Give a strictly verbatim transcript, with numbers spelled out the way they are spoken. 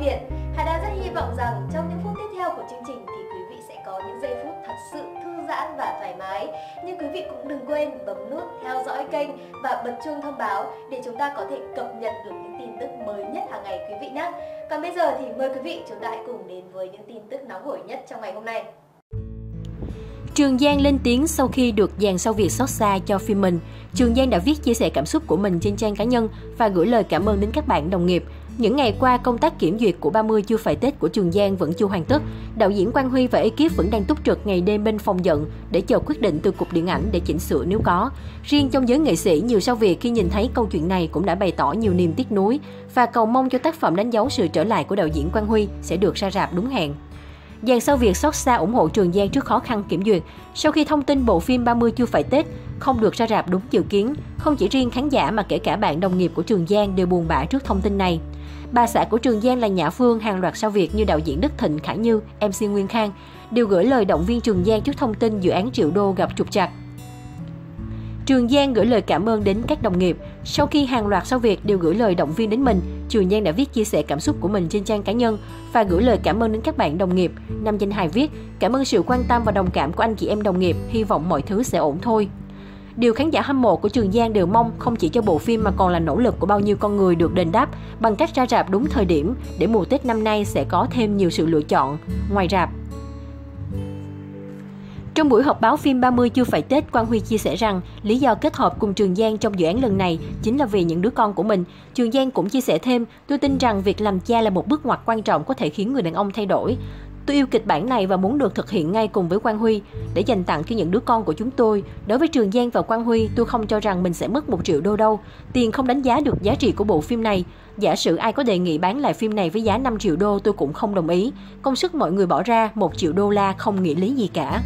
Việt. Hà Đa rất hy vọng rằng trong những phút tiếp theo của chương trình thì quý vị sẽ có những giây phút thật sự thư giãn và thoải mái. Nhưng quý vị cũng đừng quên bấm nút theo dõi kênh và bật chuông thông báo để chúng ta có thể cập nhật được những tin tức mới nhất hàng ngày quý vị nhé. Còn bây giờ thì mời quý vị chúng ta hãy cùng đến với những tin tức nóng hổi nhất trong ngày hôm nay. Trường Giang lên tiếng sau khi được dàn Sao Việt xót xa cho phim mình. Trường Giang đã viết chia sẻ cảm xúc của mình trên trang cá nhân và gửi lời cảm ơn đến các bạn đồng nghiệp. Những ngày qua, công tác kiểm duyệt của ba mươi chưa phải Tết của Trường Giang vẫn chưa hoàn tất. Đạo diễn Quang Huy và ekip vẫn đang túc trực ngày đêm bên phòng giận để chờ quyết định từ cục điện ảnh để chỉnh sửa nếu có. Riêng trong giới nghệ sĩ, nhiều Sao Việt khi nhìn thấy câu chuyện này cũng đã bày tỏ nhiều niềm tiếc nuối và cầu mong cho tác phẩm đánh dấu sự trở lại của đạo diễn Quang Huy sẽ được ra rạp đúng hẹn. Dàn Sao Việt xót xa ủng hộ Trường Giang trước khó khăn kiểm duyệt. Sau khi thông tin bộ phim ba mươi chưa phải Tết không được ra rạp đúng dự kiến, không chỉ riêng khán giả mà kể cả bạn đồng nghiệp của Trường Giang đều buồn bã trước thông tin này. Bà xã của Trường Giang là Nhã Phương, hàng loạt Sao Việt như đạo diễn Đức Thịnh, Khả Như, em xê Nguyên Khang đều gửi lời động viên Trường Giang trước thông tin dự án triệu đô gặp trục trặc. Trường Giang gửi lời cảm ơn đến các đồng nghiệp. Sau khi hàng loạt Sao Việt đều gửi lời động viên đến mình, Trường Giang đã viết chia sẻ cảm xúc của mình trên trang cá nhân và gửi lời cảm ơn đến các bạn đồng nghiệp. Nam Danh Hài viết, cảm ơn sự quan tâm và đồng cảm của anh chị em đồng nghiệp, hy vọng mọi thứ sẽ ổn thôi. Điều khán giả hâm mộ của Trường Giang đều mong không chỉ cho bộ phim mà còn là nỗ lực của bao nhiêu con người được đền đáp bằng cách ra rạp đúng thời điểm để mùa Tết năm nay sẽ có thêm nhiều sự lựa chọn ngoài rạp. Trong buổi họp báo phim ba mươi chưa phải Tết, Quang Huy chia sẻ rằng lý do kết hợp cùng Trường Giang trong dự án lần này chính là vì những đứa con của mình. Trường Giang cũng chia sẻ thêm, tôi tin rằng việc làm cha là một bước ngoặt quan trọng có thể khiến người đàn ông thay đổi. Tôi yêu kịch bản này và muốn được thực hiện ngay cùng với Quang Huy để dành tặng cho những đứa con của chúng tôi. Đối với Trường Giang và Quang Huy, tôi không cho rằng mình sẽ mất một triệu đô đâu. Tiền không đánh giá được giá trị của bộ phim này. Giả sử ai có đề nghị bán lại phim này với giá năm triệu đô, tôi cũng không đồng ý. Công sức mọi người bỏ ra, một triệu đô la không nghĩa lý gì cả.